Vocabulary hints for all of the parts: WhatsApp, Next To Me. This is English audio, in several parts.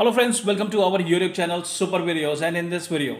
Hello friends, welcome to our YouTube channel Super Videos, and in this video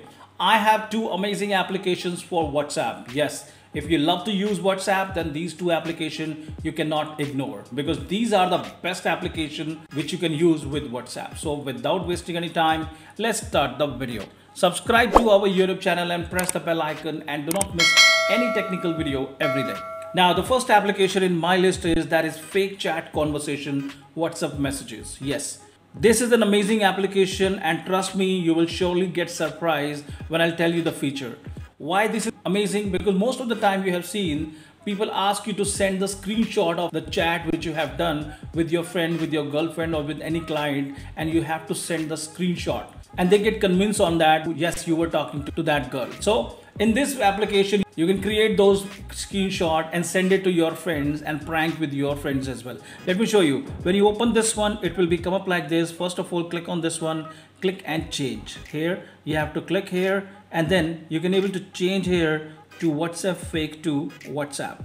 I have two amazing applications for WhatsApp. Yes, if you love to use WhatsApp, then these two applications you cannot ignore, because these are the best application which you can use with WhatsApp. So without wasting any time, let's start the video. Subscribe to our YouTube channel and press the bell icon, and do not miss any technical video every day. Now the first application in my list is fake chat conversation WhatsApp messages. Yes, this is an amazing application, and trust me, you will surely get surprised when I'll tell you the feature. Why this is amazing? Because most of the time you have seen people ask you to send the screenshot of the chat which you have done with your friend, with your girlfriend, or with any client, and you have to send the screenshot, and they get convinced on that, yes, you were talking to that girl. So in this application you can create those screenshot and send it to your friends and prank with your friends as well. Let me show you. When you open this one, it will come up like this. First of all, click on this one, click and change here. You have to click here, and then you can able to change here to WhatsApp fake to WhatsApp.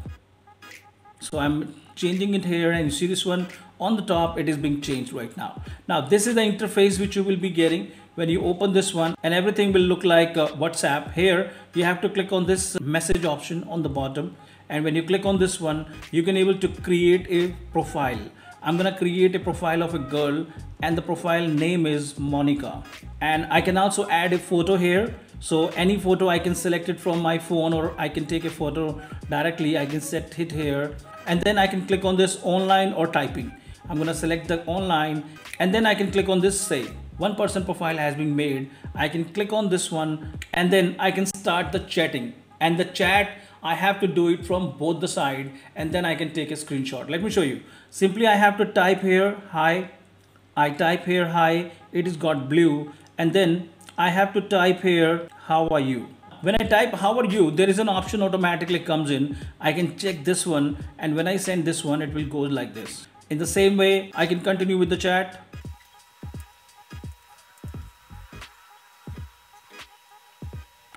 So I'm changing it here, and you see this one on the top, it is being changed right now. Now this is the interface which you will be getting when you open this one, and everything will look like WhatsApp. Here you have to click on this message option on the bottom, and when you click on this one, you can able to create a profile. I'm gonna create a profile of a girl, and the profile name is Monica, and I can also add a photo here. So any photo I can select it from my phone, or I can take a photo directly. I can set it here, and then I can click on this online or typing. I'm gonna select the online, and then I can click on this save. One person profile has been made. I can click on this one, and then I can start the chatting, and the chat I have to do it from both the side, and then I can take a screenshot. Let me show you. Simply I have to type here hi. I type here hi, it is got blue, and then I have to type here how are you. When I type how are you, there is an option automatically comes in. I can check this one, and when I send this one, it will go like this. In the same way, I can continue with the chat.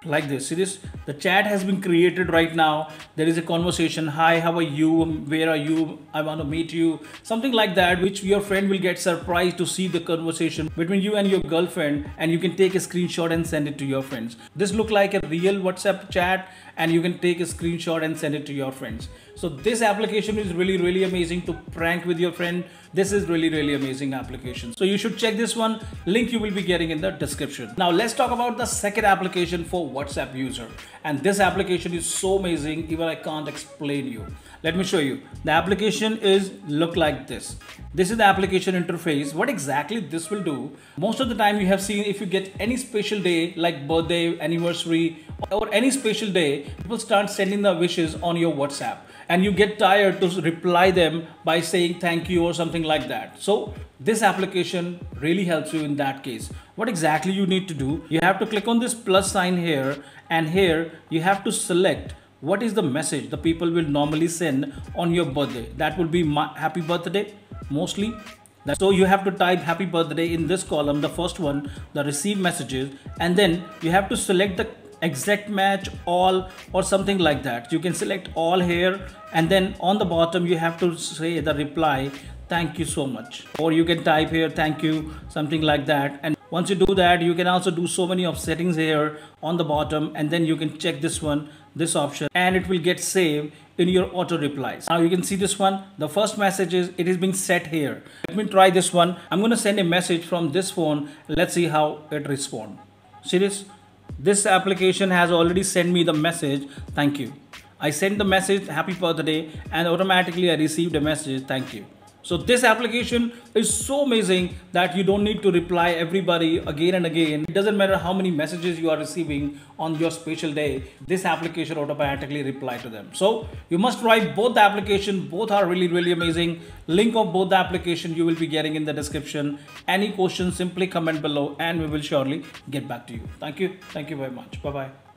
Like this, see this? The chat has been created right now. There is a conversation. Hi, how are you? Where are you? I want to meet you. Something like that, which your friend will get surprised to see the conversation between you and your girlfriend, and you can take a screenshot and send it to your friends. This looks like a real WhatsApp chat, and you can take a screenshot and send it to your friends. So this application is really amazing to prank with your friend. This is really amazing application. So you should check this one. Link you will be getting in the description. Now let's talk about the second application for WhatsApp user, and this application is so amazing, even I can't explain you. Let me show you. The application is look like this. This is the application interface. What exactly this will do? Most of the time you have seen, if you get any special day like birthday, anniversary, or any special day, people start sending the wishes on your WhatsApp, and you get tired to reply them by saying thank you or something like that. So this application really helps you in that case. What exactly you need to do? You have to click on this plus sign here, and here you have to select what is the message the people will normally send on your birthday. That will be my happy birthday mostly. So you have to type happy birthday in this column, the first one, the receive messages, and then you have to select the exact match, all, or something like that. You can select all here, and then on the bottom you have to say the reply thank you so much, or you can type here thank you, something like that. And once you do that, you can also do so many of settings here on the bottom, and then you can check this one, this option, and it will get saved in your auto replies. Now you can see this one, the first message is, it is being set here. Let me try this one. I'm going to send a message from this phone. Let's see how it responds. See this? This application has already sent me the message thank you. I sent the message happy birthday, and automatically I received a message thank you. So this application is so amazing that you don't need to reply everybody again and again. It doesn't matter how many messages you are receiving on your special day, this application automatically reply to them. So you must try both the application. Both are really amazing. Link of both the application you will be getting in the description. Any questions, simply comment below, and we will surely get back to you. Thank you. Thank you very much. Bye-bye.